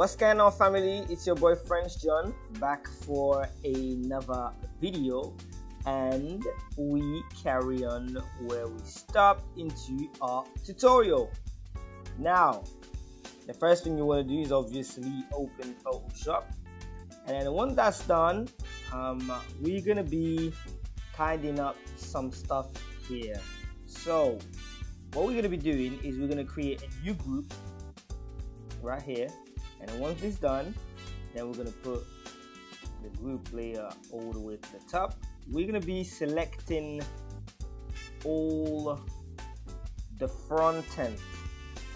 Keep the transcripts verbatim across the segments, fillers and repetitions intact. What's going on, family? It's your boy French John, back for another video, and we carry on where we stopped into our tutorial. Now, the first thing you want to do is obviously open Photoshop, and then once that's done, um, we're gonna be tidying up some stuff here. So what we're gonna be doing is we're gonna create a new group right here. And then once this is done, then we're gonna put the group layer all the way to the top. We're gonna be selecting all the front end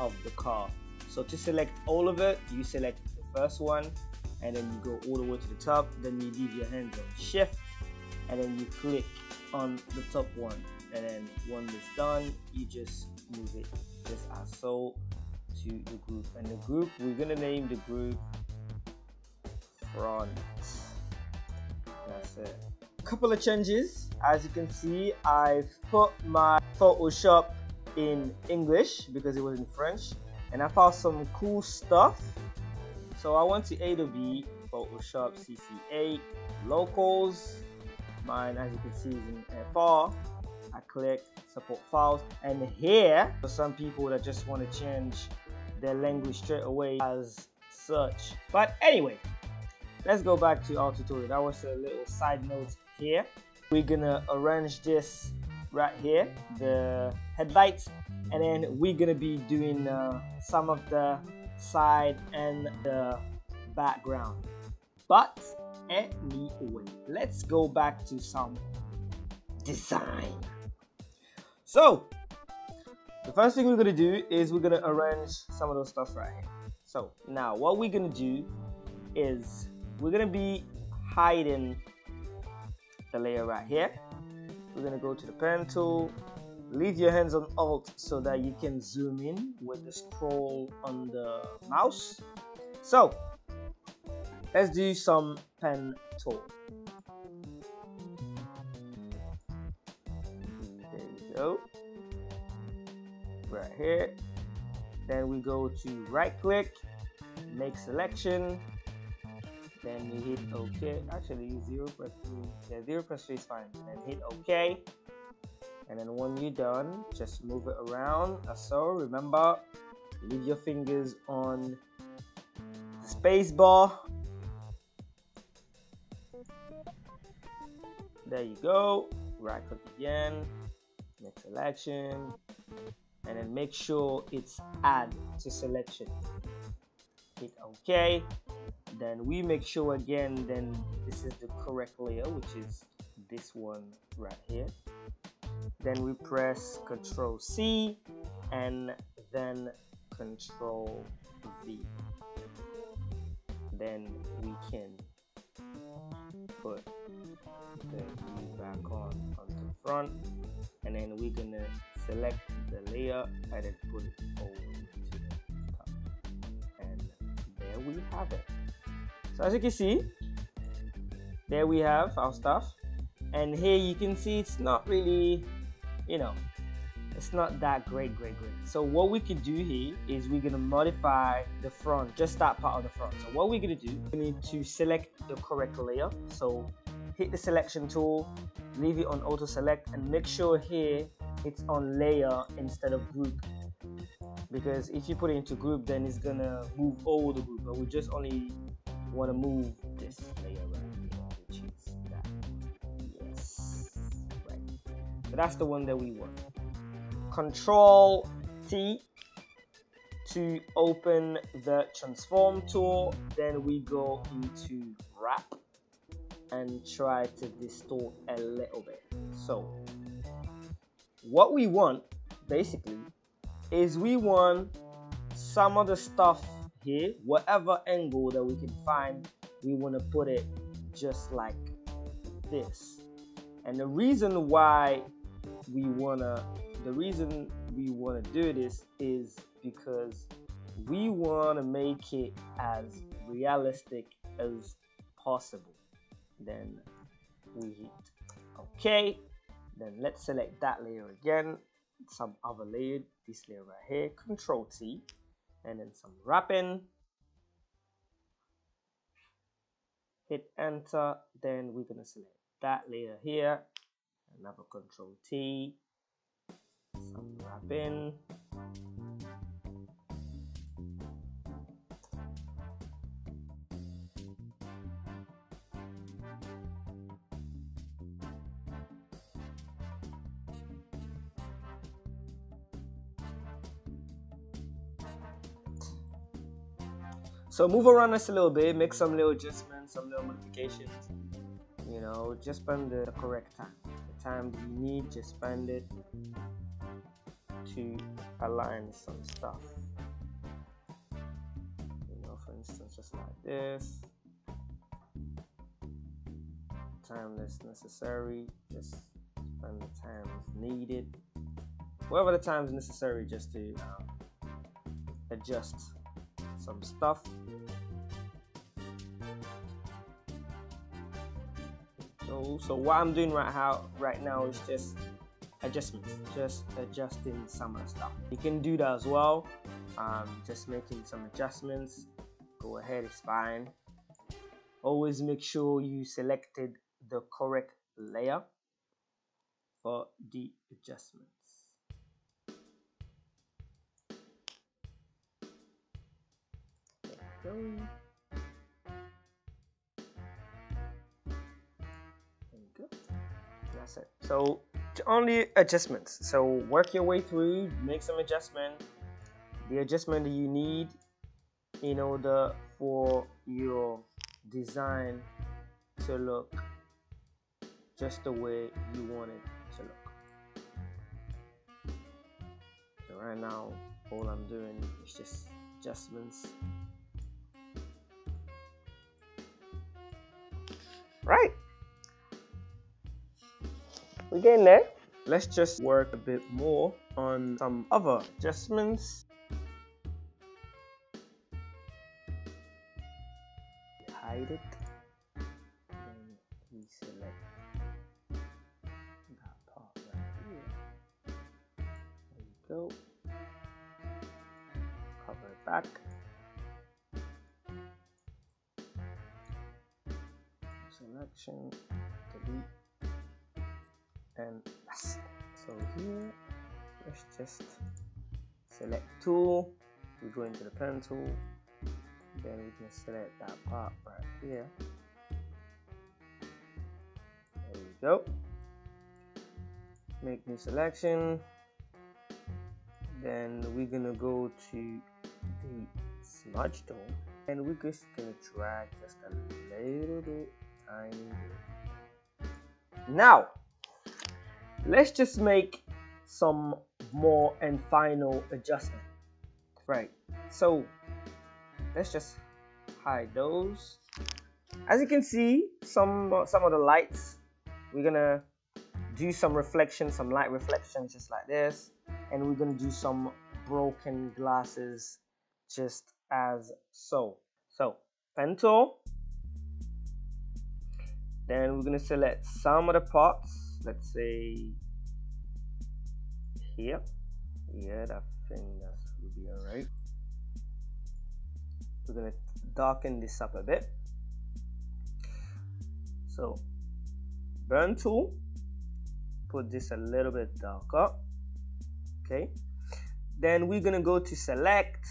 of the car. So to select all of it, you select the first one, and then you go all the way to the top. Then you leave your hands on shift, and then you click on the top one. And then once it's done, you just move it just as so. To the group, and the group we're gonna name the group front. That's it. A couple of changes, as you can see. I've put my Photoshop in English because it was in French, and I found some cool stuff. So I went to A to B, Photoshop, C C A, locals. Mine, as you can see, is in F R. I click support files, and here for some people that just want to change their language straight away as such. But anyway, let's go back to our tutorial. That was a little side note here. We're gonna arrange this right here, the headlights, and then we're gonna be doing uh, some of the side and the background. But anyway, let's go back to some design. So the first thing we're gonna do is we're gonna arrange some of those stuff right here. So now what we're gonna do is we're gonna be hiding the layer right here. We're gonna go to the pen tool, leave your hands on Alt so that you can zoom in with the scroll on the mouse. So let's do some pen tool. Go right here, then we go to right click, make selection, then you hit OK. Actually, zero plus three, yeah, zero plus three is fine. Then hit OK, and then when you're done, just move it around. So remember, leave your fingers on the space bar. There you go. Right click again. Make selection, and then make sure it's add to selection. Hit OK. Then we make sure again, then this is the correct layer, which is this one right here. Then we press Control C and then Control V. Then we can put the view back on onto the front. And then we're gonna select the layer and then put it over to the top. And there we have it. So as you can see, there we have our stuff. And here you can see it's not really, you know, it's not that great, great, great. So what we can do here is we're gonna modify the front, just that part of the front. So what we're gonna do, we need to select the correct layer. So hit the selection tool, leave it on auto select, and make sure here it's on layer instead of group, because if you put it into group, then it's gonna move all the group, but we just only want to move this layer right here, which is that. Yes, right. So that's the one that we want. Control T to open the transform tool, then we go into wrap and try to distort a little bit. So what we want basically is we want some of the stuff here, whatever angle that we can find, we want to put it just like this. And the reason why we wanna the reason we want to do this is because we want to make it as realistic as possible. Then we hit OK. Then let's select that layer again, some other layer, this layer right here, Control T, and then some wrapping, hit enter, then we're going to select that layer here, another control T, some wrap in, so move around this a little bit, make some little adjustments, some little modifications, you know, just spend the correct time, the time you need, just spend it to align some stuff, you know, for instance, just like this, time that's necessary, just spend the time needed, whatever the time is necessary just to um, adjust some stuff. So, so what I'm doing right how right now is just adjustments, just adjusting some of the stuff. You can do that as well. Um, just making some adjustments. Go ahead, it's fine. Always make sure you selected the correct layer for the adjustment. There we go. That's it. So only adjustments. So work your way through, make some adjustment, the adjustment that you need in order for your design to look just the way you want it to look. So right now, all I'm doing is just adjustments. Right, we're getting there. Let's just work a bit more on some other adjustments. Hide it, and we select that part right here. There we go. Cover it back. Selection, delete, and yes. So here, let's just select tool, we go into the pen tool, then we can select that part right here, there we go, make new selection, then we're gonna go to the smudge tool, and we're just gonna drag just a little bit. Now, let's just make some more and final adjustment. Right, so let's just hide those. As you can see, some some of the lights, we're gonna do some reflection, some light reflection, just like this, and we're gonna do some broken glasses, just as so. So, pen tool. Then we're going to select some of the parts, let's say here, yeah, that thing that would be alright. We're going to darken this up a bit. So, burn tool, put this a little bit darker, okay. Then we're going to go to select,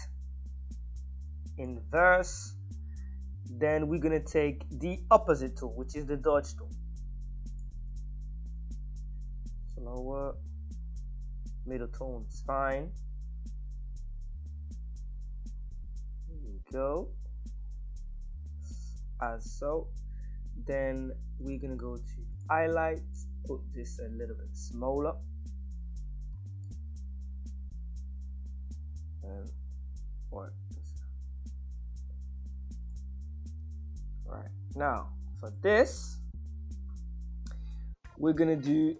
inverse. Then we're going to take the opposite tool, which is the dodge tool. So lower, middle tone is fine. There we go. As so. Then we're going to go to highlight, put this a little bit smaller. And work this out. Right now, for this, we're gonna do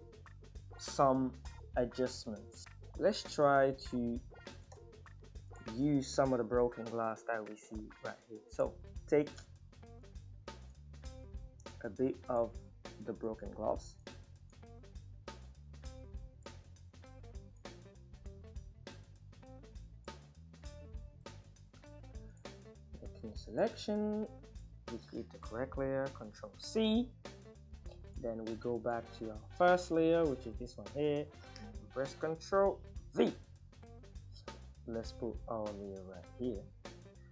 some adjustments. Let's try to use some of the broken glass that we see right here. So, take a bit of the broken glass. Making selection. duplicate the correct layer, Control C. Then we go back to our first layer, which is this one here, and we press Control V. Let's put our layer right here,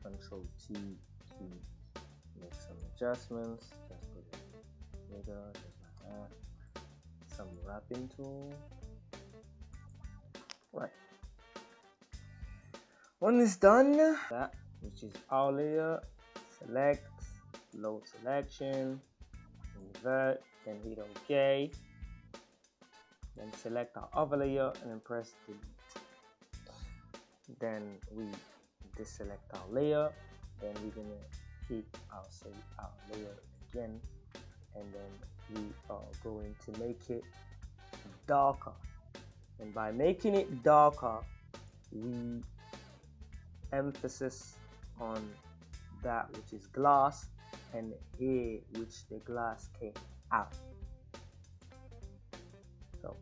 Control T to make some adjustments. Just put it bigger, just like that. Some wrapping tool. Right. When it's done, that which is our layer, select, load selection, invert, then hit OK. Then select our other layer and then press delete. Then we deselect our layer, then we're gonna hit our save our layer again, and then we are going to make it darker. And by making it darker, we emphasis on that which is glass and here which the glass came out. So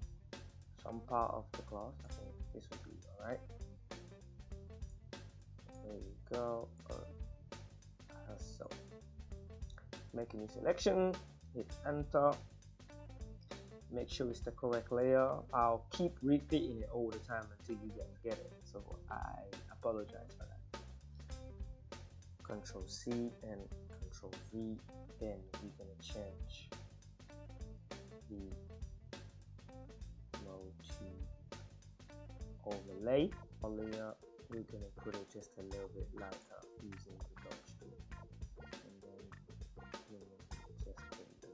some part of the glass, I think this would be alright. There you go. Right. So, make a new selection, hit enter. Make sure it's the correct layer. I'll keep repeating it all the time until you guys get it. So I apologize for that. Control C and Control V. Then we're gonna change the mode to overlay. Layer. We're going to put it just a little bit lighter using the dodge tool, and then we'll just put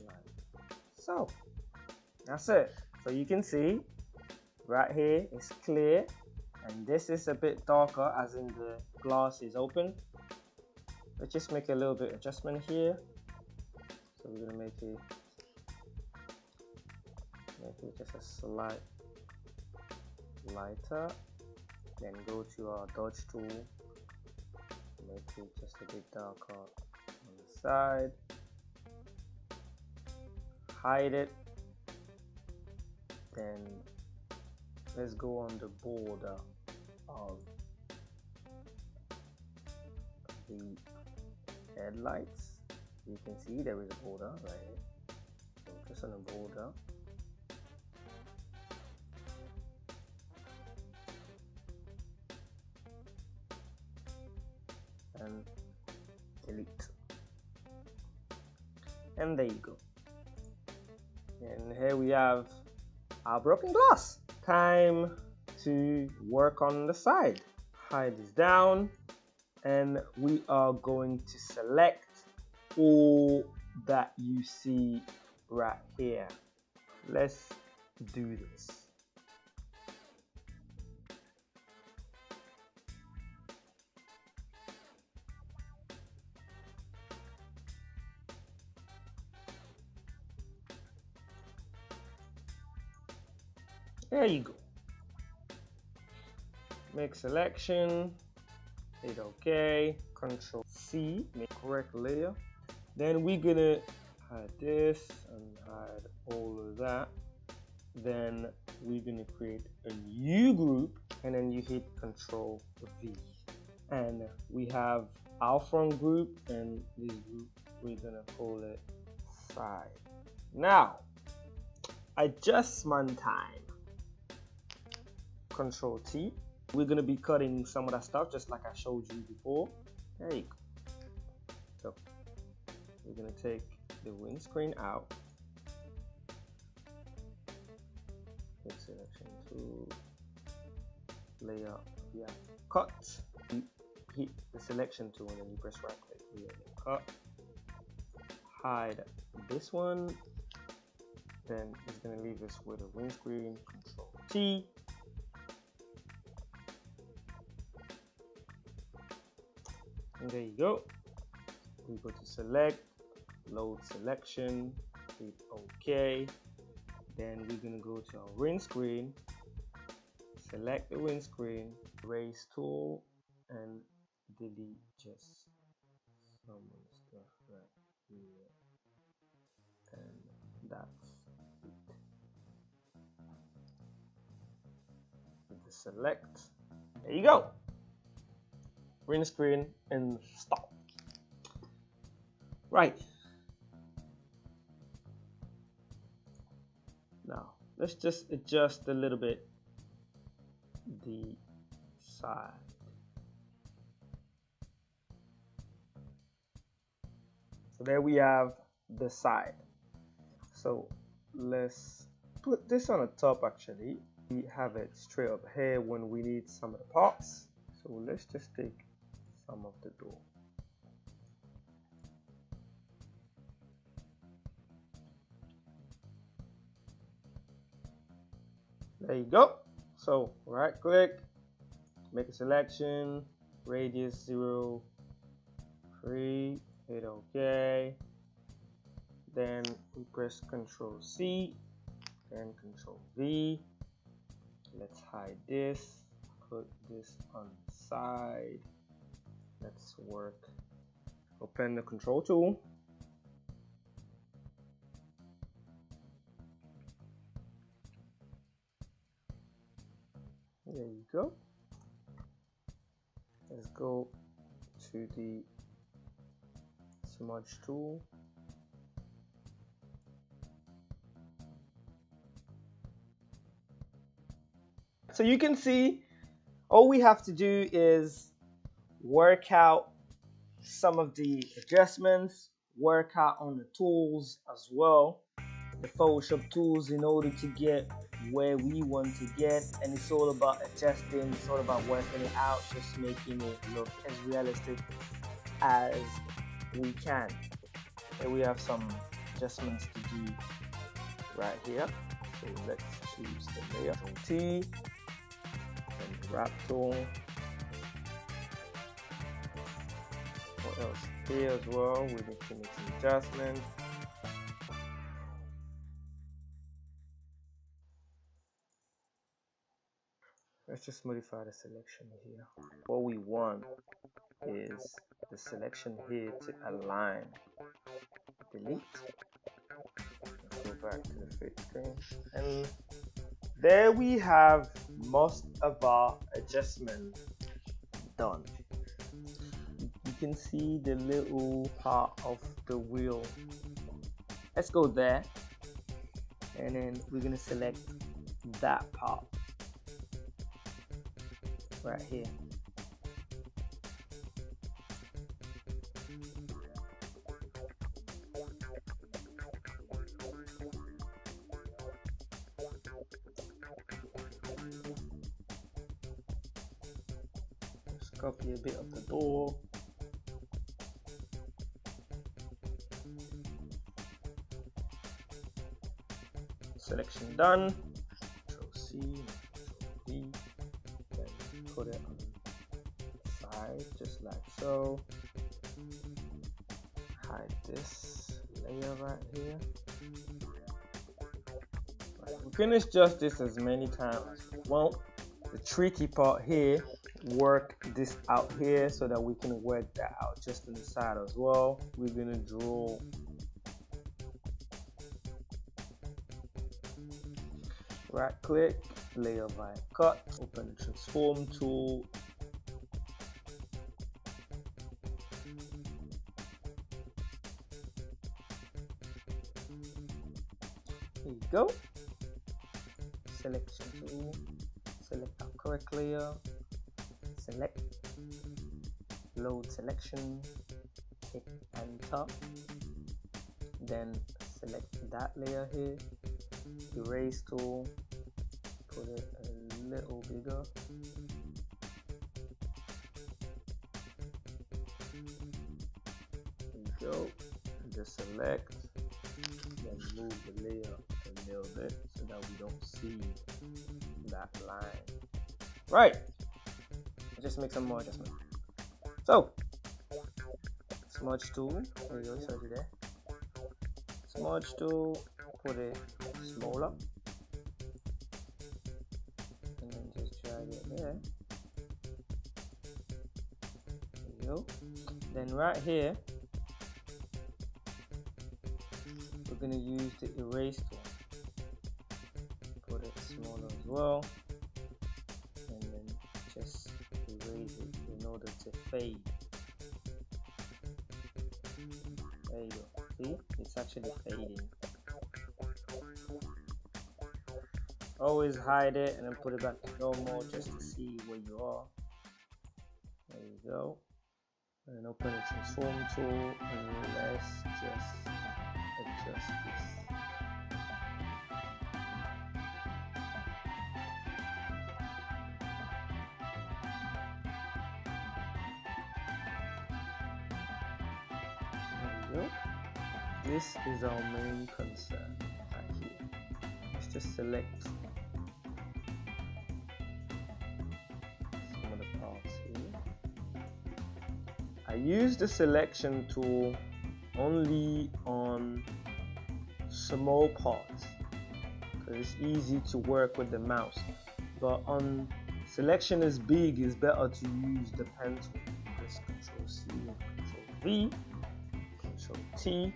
it light. So that's it. So you can see right here it's clear, and this is a bit darker as in the glass is open. Let's just make a little bit adjustment here. So we're going to make it, make it just a slight lighter, then go to our dodge tool, make it just a bit darker on the side, hide it, then let's go on the border of the headlights. You can see there is a border right here, so just on the border. And delete, and there you go. And here we have our broken glass. Time to work on the side. Hide this down, and we are going to select all that you see right here. Let's do this. There you go. Make selection, hit OK, Control C, make correct layer. Then we're gonna hide this and hide all of that. Then we're gonna create a new group, and then you hit Control V. And we have our front group, and this group we're gonna call it side. Now, adjustment time. Control T. We're going to be cutting some of that stuff just like I showed you before. There you go. So we're going to take the windscreen out. Hit selection tool, layer, yeah, cut. You hit the selection tool and then you press right click here, cut. Hide this one. Then it's going to leave us with a windscreen. Control T. And there you go. We go to select, load selection, hit OK. Then we're gonna go to our windscreen, select the windscreen, raise tool, and delete just some of the stuff right here. And that's it. With the select, there you go. green screen, and stop. Right. Now, let's just adjust a little bit the side. So there we have the side. So let's put this on the top actually. We have it straight up here when we need some of the parts. So let's just take some of the door. There you go. So right click, make a selection, radius zero, three, hit OK. Then we press Control C, then Control V. Let's hide this, put this on the side. Let's work. Open the control tool. There you go. Let's go to the smudge tool. So you can see all we have to do is work out some of the adjustments, work out on the tools as well, the Photoshop tools, in order to get where we want to get. And it's all about adjusting, it's all about working it out, just making it look as realistic as we can. And we have some adjustments to do right here. So let's choose the layer T. Wrap tool. What else? Here as well, we need to make some adjustments. Let's just modify the selection here. What we want is the selection here to align. Delete. Go back to the fit screen. And there we have most of our adjustments done. You can see the little part of the wheel. Let's go there, and then we're gonna select that part right here. Copy a bit of the door. Selection done. Control C, Control V. Then put it on the side, just like so. Hide this layer right here. Right, we can adjust this as many times as we want. The tricky part here, work this out here so that we can work that out just on the side as well. We're gonna draw right click, layer by cut, open the transform tool. There you go. Selection tool, select our correct layer. Select, load selection, hit enter, then select that layer here, erase tool, put it a little bigger, there you go, just select, then move the layer a little bit so that we don't see that line. Right. Just make some more adjustments. So, smudge tool. There you go, it's already there. Smudge tool, put it smaller. And then just drag it there. There you go. Then, right here, we're going to use the erase tool. Put it smaller as well. order to fade. There you go. See, it's actually fading. Always hide it and then put it back to normal just to see where you are. There you go. And then open the transform tool and let's just adjust this. There you go. This is our main concern right here. Let's just select some of the parts here. I use the selection tool only on small parts because it's easy to work with the mouse, but on selection is big, it's better to use the pen tool. Press Control C and Control V, Control T.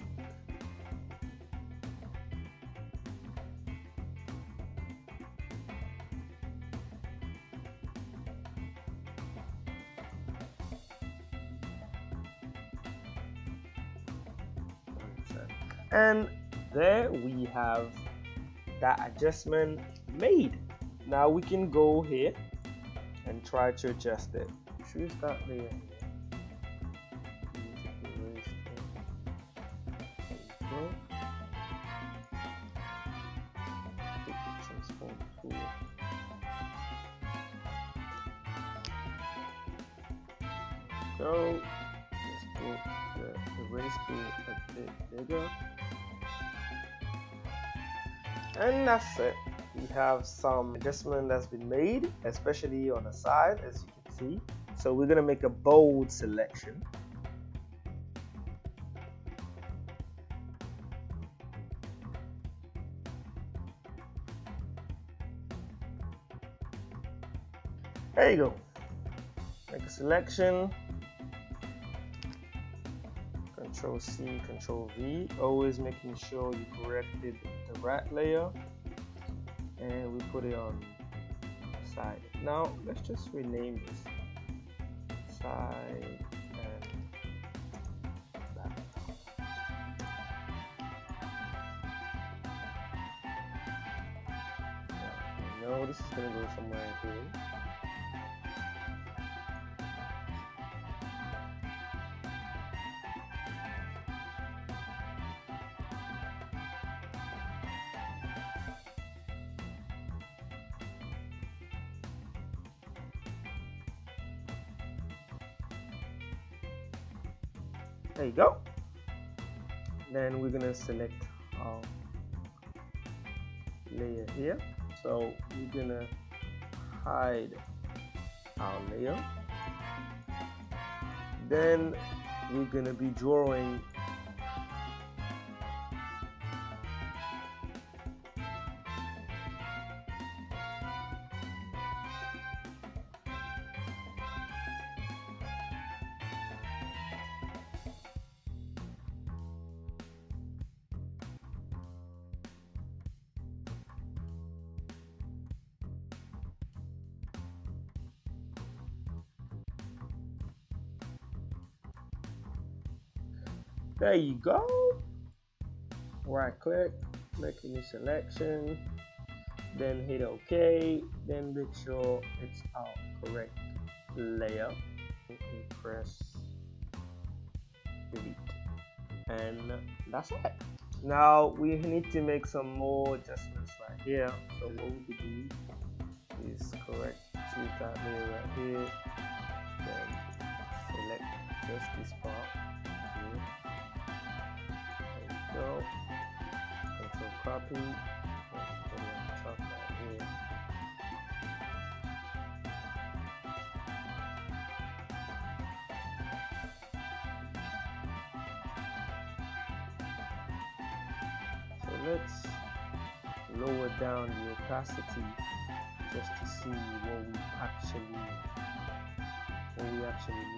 And there we have that adjustment made. Now we can go here and try to adjust it. Choose that layer. So let's put the erase tool a bit bigger. And that's it. We have some adjustment that's been made, especially on the side, as you can see. So we're gonna make a bold selection. There you go. Make a selection. Control C, Control V, always making sure you corrected the right layer, and we put it on side. Now let's just rename this side and back. No, no, this is gonna go somewhere here. There you go. Then we're gonna select our layer here. So we're gonna hide our layer. Then we're gonna be drawing . There you go. Right click, make a new selection, then hit OK, then make sure it's our correct layer. And press delete. And that's it. Now we need to make some more adjustments right here. So what we do is correct, choose that layer right here, then select just this part here. Go. Control copy. And put it on top right here. So let's lower down the opacity just to see what we actually what we actually need.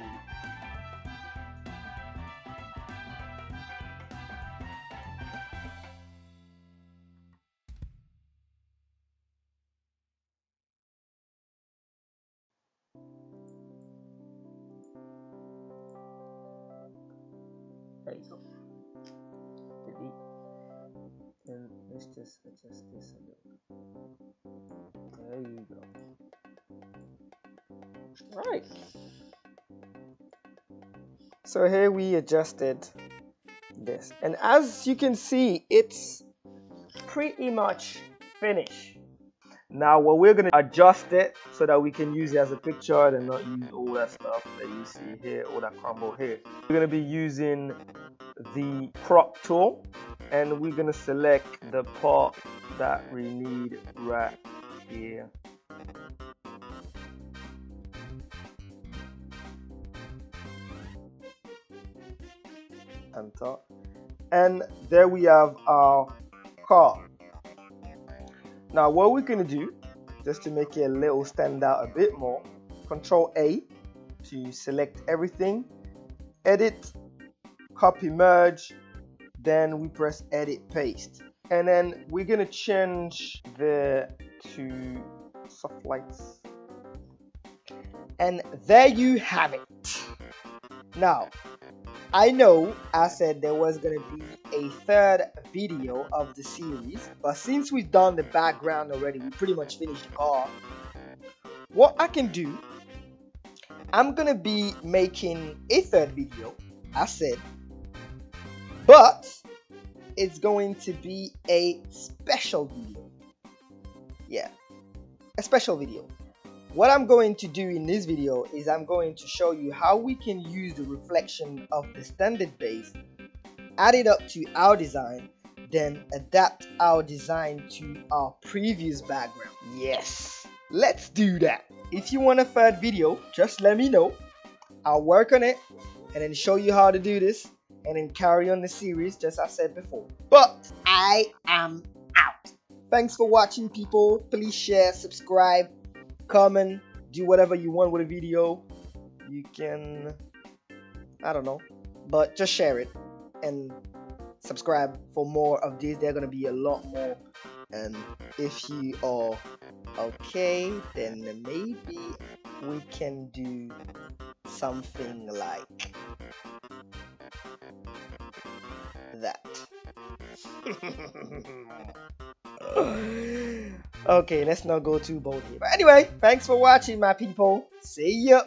size of the D, and let's just adjust this a little. There you go. All right. So here we adjusted this, and as you can see, it's pretty much finished. Now what we're going to adjust it so that we can use it as a picture and not use all that stuff that you see here, all that crumble here. We're going to be using the crop tool, and we're going to select the part that we need right here. Enter. And there we have our car. Now what we're going to do, just to make it a little stand out a bit more, Control A to select everything, edit, copy merge, then we press edit paste. And then we're going to change the to soft lights. And there you have it. Now, I know I said there was going to be a third video of the series, but since we've done the background already, we pretty much finished the car. What I can do, I'm going to be making a third video, I said, but it's going to be a special video. Yeah, a special video. What I'm going to do in this video is I'm going to show you how we can use the reflection of the standard base, add it up to our design, then adapt our design to our previous background. Yes, let's do that. If you want a third video, just let me know. I'll work on it and then show you how to do this and then carry on the series just as I said before. But I am out. Thanks for watching, people. Please share, subscribe, comment, do whatever you want with a video. You can, I don't know, but just share it and subscribe for more of these. They're gonna be a lot more, and if you are okay, then maybe we can do something like that. Okay, let's not go too bold here. But anyway, thanks for watching, my people. See ya.